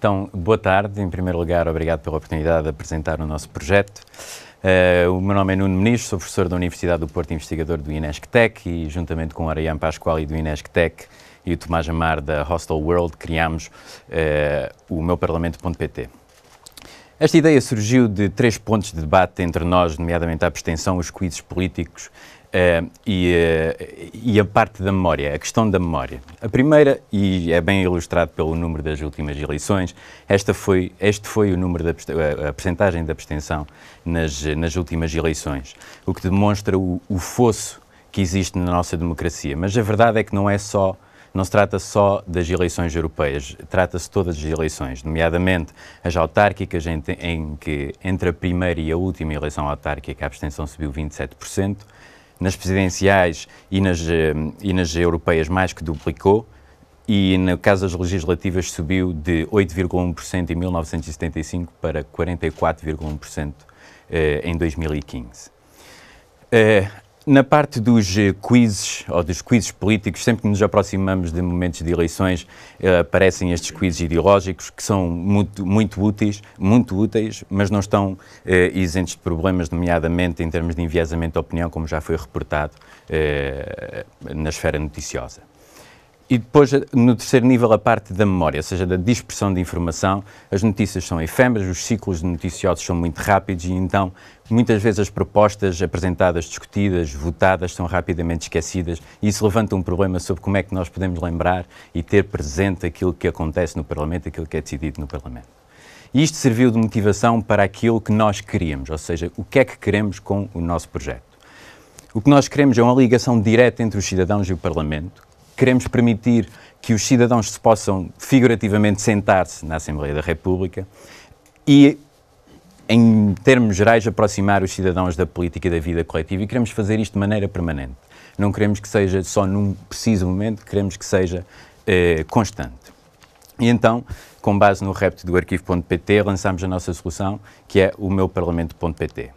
Então, boa tarde. Em primeiro lugar, obrigado pela oportunidade de apresentar o nosso projeto. O meu nome é Nuno Moniz, sou professor da Universidade do Porto e investigador do INESC-TEC e, juntamente com Arian Pasquali do INESC-TEC e o Tomás Amaro da Hostel World, criámos o meuparlamento.pt. Esta ideia surgiu de três pontos de debate entre nós, nomeadamente a abstenção, os quizzes políticos e a parte da memória, a questão da memória. A primeira, e é bem ilustrado pelo número das últimas eleições, este foi o número a percentagem de abstenção nas últimas eleições, o que demonstra o fosso que existe na nossa democracia. Mas a verdade é que não se trata só das eleições europeias, trata-se de todas as eleições, nomeadamente as autárquicas, em que entre a primeira e a última eleição autárquica a abstenção subiu 27%, nas presidenciais e nas europeias mais que duplicou, e no caso das legislativas subiu de 8,1% em 1975 para 44,1% em 2015. Na parte dos quizzes, ou dos quizzes políticos, sempre que nos aproximamos de momentos de eleições, aparecem estes quizzes ideológicos que são muito úteis, mas não estão isentos de problemas, nomeadamente em termos de enviesamento de opinião, como já foi reportado na esfera noticiosa. E depois, no terceiro nível, a parte da memória, ou seja, da dispersão de informação. As notícias são efêmeras, os ciclos noticiosos são muito rápidos e, então, muitas vezes as propostas apresentadas, discutidas, votadas, são rapidamente esquecidas, e isso levanta um problema sobre como é que nós podemos lembrar e ter presente aquilo que acontece no Parlamento, aquilo que é decidido no Parlamento. E isto serviu de motivação para aquilo que nós queríamos, ou seja, o que é que queremos com o nosso projeto. O que nós queremos é uma ligação direta entre os cidadãos e o Parlamento. Queremos permitir que os cidadãos se possam figurativamente sentar-se na Assembleia da República e, em termos gerais, aproximar os cidadãos da política e da vida coletiva, e queremos fazer isto de maneira permanente. Não queremos que seja só num preciso momento, queremos que seja constante. E então, com base no repto do arquivo.pt, lançámos a nossa solução, que é o meuparlamento.pt.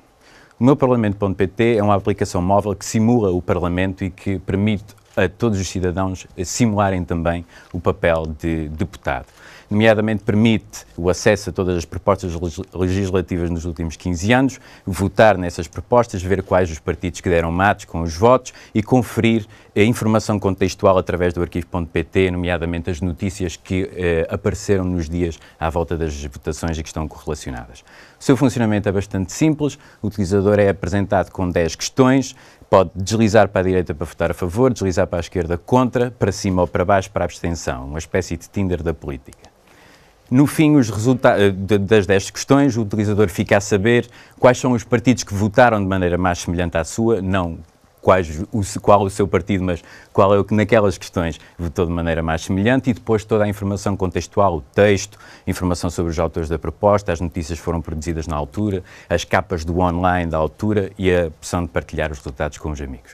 O meuparlamento.pt é uma aplicação móvel que simula o Parlamento e que permite a todos os cidadãos simularem também o papel de deputado. Nomeadamente, permite o acesso a todas as propostas legislativas nos últimos 15 anos, votar nessas propostas, ver quais os partidos que deram matos com os votos e conferir a informação contextual através do arquivo.pt, nomeadamente as notícias que apareceram nos dias à volta das votações e que estão correlacionadas. O seu funcionamento é bastante simples. O utilizador é apresentado com 10 questões, pode deslizar para a direita para votar a favor, deslizar para a esquerda contra, para cima ou para baixo para a abstenção, uma espécie de Tinder da política. No fim, os resultados das 10 questões, o utilizador fica a saber quais são os partidos que votaram de maneira mais semelhante à sua, não qual o seu partido, mas qual é o que naquelas questões votou de maneira mais semelhante, e depois toda a informação contextual, o texto, informação sobre os autores da proposta, as notícias foram produzidas na altura, as capas do online da altura e a opção de partilhar os resultados com os amigos.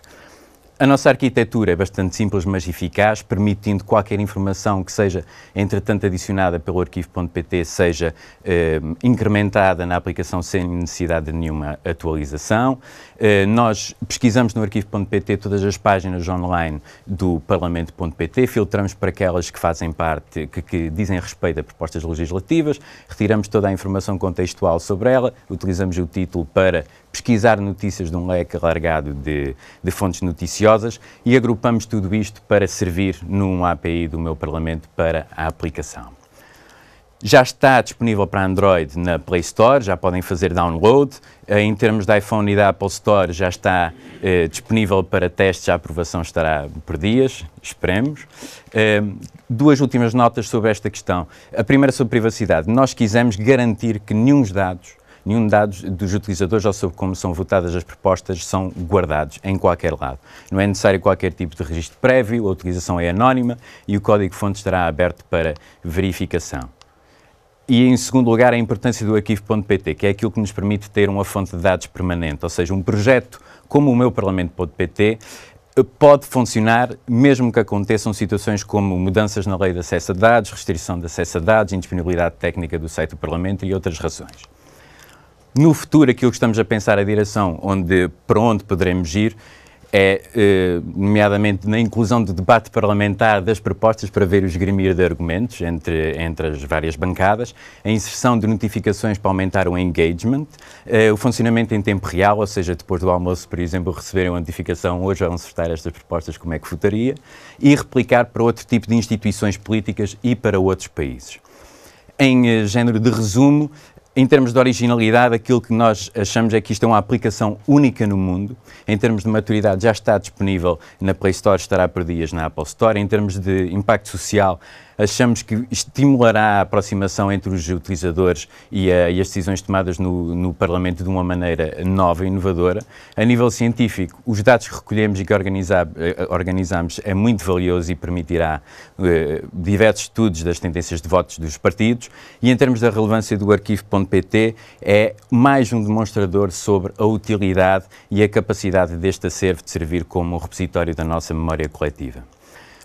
A nossa arquitetura é bastante simples, mas eficaz, permitindo qualquer informação que seja, entretanto, adicionada pelo arquivo.pt, seja incrementada na aplicação sem necessidade de nenhuma atualização. Nós pesquisamos no arquivo.pt todas as páginas online do Parlamento.pt, filtramos para aquelas que fazem parte, que dizem respeito a propostas legislativas, retiramos toda a informação contextual sobre ela, utilizamos o título para pesquisar notícias de um leque alargado de fontes noticiosas e agrupamos tudo isto para servir num API do Meu Parlamento para a aplicação. Já está disponível para Android na Play Store, já podem fazer download. Em termos da iPhone e da Apple Store, já está disponível para testes, a aprovação estará por dias, esperemos. Duas últimas notas sobre esta questão. A primeira sobre privacidade. Nós quisemos garantir que nenhum dado dos utilizadores ou sobre como são votadas as propostas são guardados em qualquer lado. Não é necessário qualquer tipo de registro prévio, a utilização é anónima e o código-fonte estará aberto para verificação. E, em segundo lugar, a importância do arquivo.pt, que é aquilo que nos permite ter uma fonte de dados permanente, ou seja, um projeto como o meuparlamento.pt pode funcionar mesmo que aconteçam situações como mudanças na lei de acesso a dados, restrição de acesso a dados, indisponibilidade técnica do site do Parlamento e outras razões. No futuro, aquilo que estamos a pensar, a direção para onde poderemos ir, é, nomeadamente, na inclusão de debate parlamentar das propostas para ver o esgrimir de argumentos entre as várias bancadas, a inserção de notificações para aumentar o engagement, o funcionamento em tempo real, ou seja, depois do almoço, por exemplo, receberem uma notificação, hoje vão acertar estas propostas, como é que votaria, e replicar para outro tipo de instituições políticas e para outros países. Em género de resumo, em termos de originalidade, aquilo que nós achamos é que isto é uma aplicação única no mundo. Em termos de maturidade, já está disponível na Play Store, estará por dias na Apple Store. Em termos de impacto social, achamos que estimulará a aproximação entre os utilizadores e as decisões tomadas no Parlamento de uma maneira nova e inovadora. A nível científico, os dados que recolhemos e que organizamos é muito valioso e permitirá diversos estudos das tendências de votos dos partidos. E em termos da relevância do arquivo.pt, é mais um demonstrador sobre a utilidade e a capacidade deste acervo de servir como um repositório da nossa memória coletiva.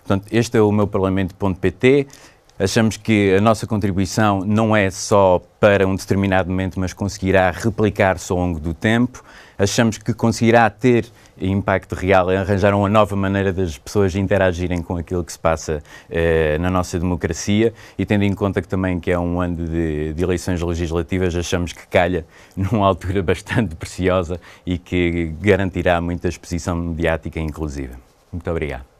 Portanto, este é o meuparlamento.pt. Achamos que a nossa contribuição não é só para um determinado momento, mas conseguirá replicar-se ao longo do tempo. Achamos que conseguirá ter impacto real, arranjar uma nova maneira das pessoas interagirem com aquilo que se passa na nossa democracia, e tendo em conta que também que é um ano de eleições legislativas, achamos que calha numa altura bastante preciosa e que garantirá muita exposição mediática inclusiva. Muito obrigado.